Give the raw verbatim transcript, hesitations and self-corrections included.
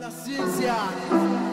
la ciencia.